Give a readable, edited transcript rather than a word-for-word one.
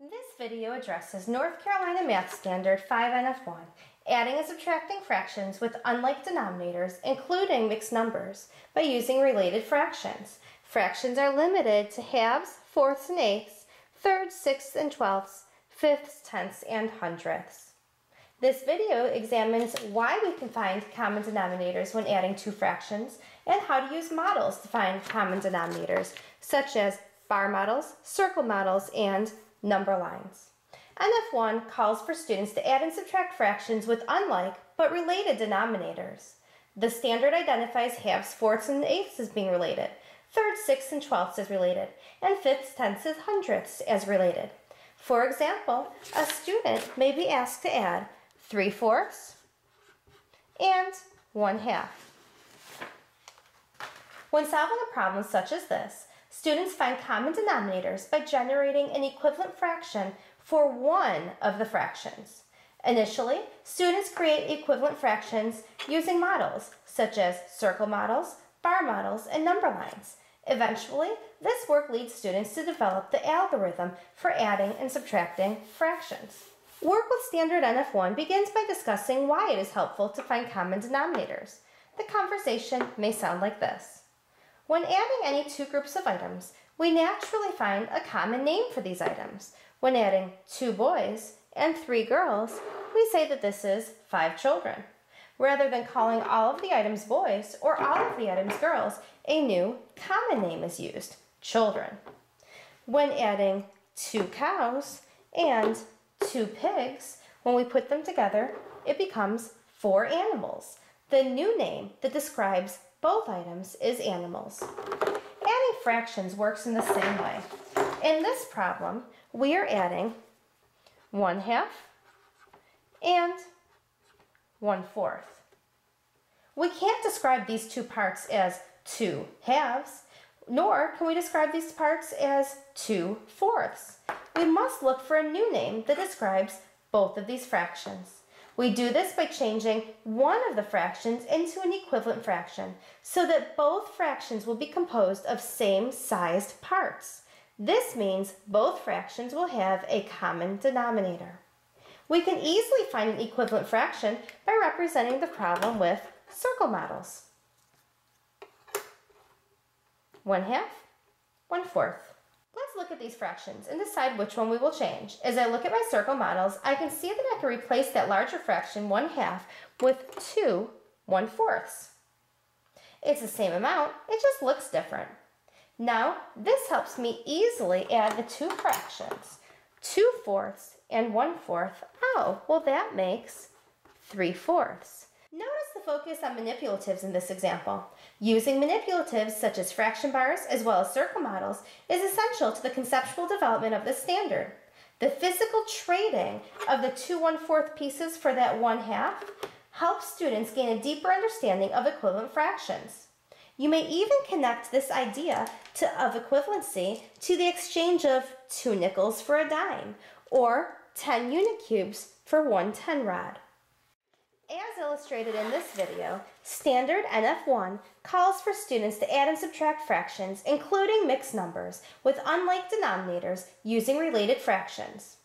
This video addresses North Carolina Math Standard 5NF1, adding and subtracting fractions with unlike denominators, including mixed numbers, by using related fractions. Fractions are limited to halves, fourths and eighths, thirds, sixths and twelfths, fifths, tenths, and hundredths. This video examines why we can find common denominators when adding two fractions, and how to use models to find common denominators, such as bar models, circle models, and number lines. NF1 calls for students to add and subtract fractions with unlike but related denominators. The standard identifies halves, fourths, and eighths as being related, thirds, sixths, and twelfths as related, and fifths, tenths, and hundredths as related. For example, a student may be asked to add 3/4 and 1/2. When solving a problem such as this, students find common denominators by generating an equivalent fraction for one of the fractions. Initially, students create equivalent fractions using models such as circle models, bar models, and number lines. Eventually, this work leads students to develop the algorithm for adding and subtracting fractions. Work with Standard NF1 begins by discussing why it is helpful to find common denominators. The conversation may sound like this. When adding any two groups of items, we naturally find a common name for these items. When adding 2 boys and 3 girls, we say that this is 5 children. Rather than calling all of the items boys or all of the items girls, a new common name is used, children. When adding 2 cows and 2 pigs, when we put them together, it becomes 4 animals. The new name that describes both items is animals. Adding fractions works in the same way. In this problem, we are adding 1/2 and 1/4. We can't describe these two parts as 2 halves, nor can we describe these parts as 2/4. We must look for a new name that describes both of these fractions. We do this by changing one of the fractions into an equivalent fraction, so that both fractions will be composed of same-sized parts. This means both fractions will have a common denominator. We can easily find an equivalent fraction by representing the problem with circle models. 1/2, 1/4. Let's look at these fractions and decide which one we will change. As I look at my circle models, I can see that I can replace that larger fraction 1/2 with 2 1/4. It's the same amount, it just looks different. Now, this helps me easily add the two fractions, 2/4 and 1/4. Oh, well that makes 3/4. Notice the focus on manipulatives in this example. Using manipulatives such as fraction bars as well as circle models is essential to the conceptual development of the standard. The physical trading of the 2 1/4 pieces for that 1/2 helps students gain a deeper understanding of equivalent fractions. You may even connect this idea of equivalency to the exchange of 2 nickels for a dime or 10 unicubes for 1 10-rod. As illustrated in this video, Standard NF1 calls for students to add and subtract fractions, including mixed numbers, with unlike denominators using related fractions.